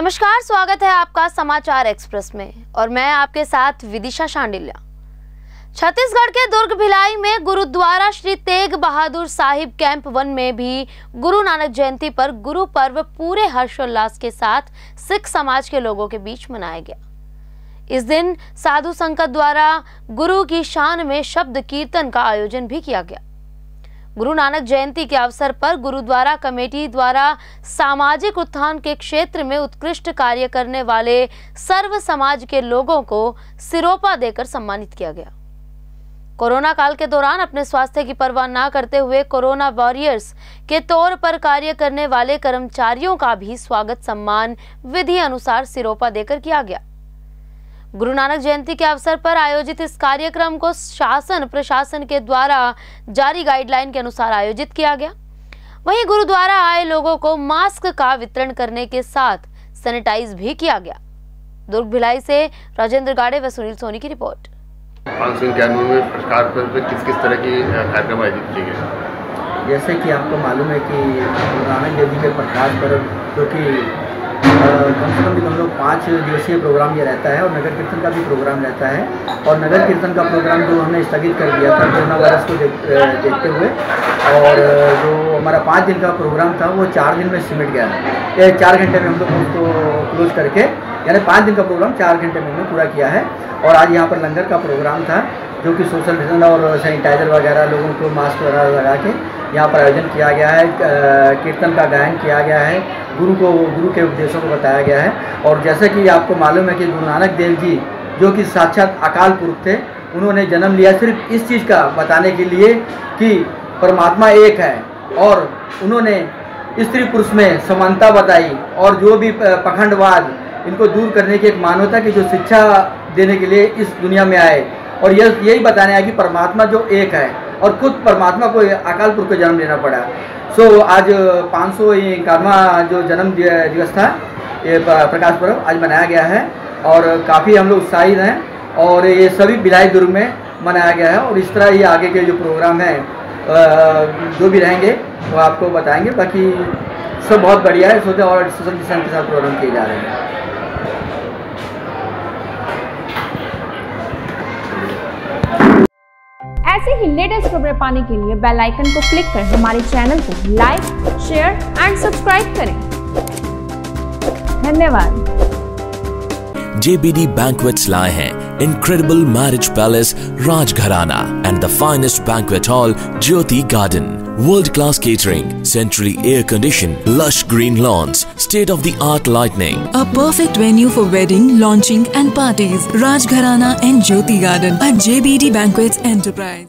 नमस्कार, स्वागत है आपका समाचार एक्सप्रेस में और मैं आपके साथ विदिशा शांडिल्या। छत्तीसगढ़ के दुर्ग भिलाई में गुरुद्वारा श्री तेग बहादुर साहिब कैंप 1 में भी गुरु नानक जयंती पर गुरु पर्व पूरे हर्षोल्लास के साथ सिख समाज के लोगों के बीच मनाया गया। इस दिन साधु संघ द्वारा गुरु की शान में शब्द कीर्तन का आयोजन भी किया गया। गुरु नानक जयंती के अवसर पर गुरुद्वारा कमेटी द्वारा सामाजिक उत्थान के क्षेत्र में उत्कृष्ट कार्य करने वाले सर्व समाज के लोगों को सिरोपा देकर सम्मानित किया गया। कोरोना काल के दौरान अपने स्वास्थ्य की परवाह ना करते हुए कोरोना वॉरियर्स के तौर पर कार्य करने वाले कर्मचारियों का भी स्वागत सम्मान विधि अनुसार सिरोपा देकर किया गया। गुरु नानक जयंती के अवसर पर आयोजित इस कार्यक्रम को शासन प्रशासन के द्वारा जारी गाइडलाइन के अनुसार आयोजित किया गया। वहीं गुरुद्वारा आए लोगों को मास्क का वितरण करने के साथ सैनिटाइज भी किया गया। दुर्ग भिलाई से राजेंद्र गाड़े व सुनील सोनी की रिपोर्ट। 591 में प्रकार पर किस-किस तरह की कार्यक्रम आयोजित किए गए? जैसे कि आपको मालूम है कि गुरु नानक देव के प्रकाश पर्व, क्योंकि कम से कम हम लोग 5 दिवसीय प्रोग्राम ये रहता है और नगर कीर्तन का भी प्रोग्राम रहता है। और नगर कीर्तन का प्रोग्राम जो हमने स्थगित कर दिया था कोरोना वायरस को देखते हुए, और जो हमारा 5 दिन का प्रोग्राम था वो 4 दिन में सिमट गया है। ये 4 घंटे में हम लोग उसको क्लोज करके, यानी 5 दिन का प्रोग्राम 4 घंटे में हमने पूरा किया है। और आज यहाँ पर लंगर का प्रोग्राम था, जो कि सोशल डिस्टेंस और सैनिटाइजर वगैरह, लोगों को मास्क वगैरह लगा के यहाँ पर आयोजन किया गया है। कीर्तन का गायन किया गया है, गुरु के उपदेशों को बताया गया है। और जैसे कि आपको मालूम है कि गुरु नानक देव जी जो कि साक्षात अकाल पुरुष थे, उन्होंने जन्म लिया सिर्फ इस चीज़ का बताने के लिए कि परमात्मा एक है। और उन्होंने स्त्री पुरुष में समानता बताई और जो भी पखंडवाद, इनको दूर करने की एक मानवता की जो शिक्षा देने के लिए इस दुनिया में आए। और यही बताने आया कि परमात्मा जो एक है, और खुद परमात्मा को अकाल पुरुष को जन्म लेना पड़ा। सो आज 591वां जो जन्म दिवस था, ये प्रकाश पर्व आज मनाया गया है और काफ़ी हम लोग उत्साहित हैं। और ये सभी भिलाई दुर्ग में मनाया गया है। और इस तरह ये आगे के जो प्रोग्राम हैं जो भी रहेंगे वो आपको बताएंगे। बाकी सब बहुत बढ़िया है, सोचते और सोशल डिस्टेंस के साथ प्रोग्राम किए जा रहे हैं। ऐसे ही लेटेस्ट खबरें पाने के लिए बेल आइकन को क्लिक करें। हमारे चैनल को लाइक, शेयर एंड सब्सक्राइब करें। धन्यवाद। जेबीडी बैंक्वेट्स लाए हैं incredible marriage palace Rajgharana and the finest banquet hall Jyoti garden. World class catering, centrally air conditioned, lush green lawns, state of the art lighting. A perfect venue for wedding, launching and parties. Rajgharana and Jyoti Garden at JBD Banquets Enterprise.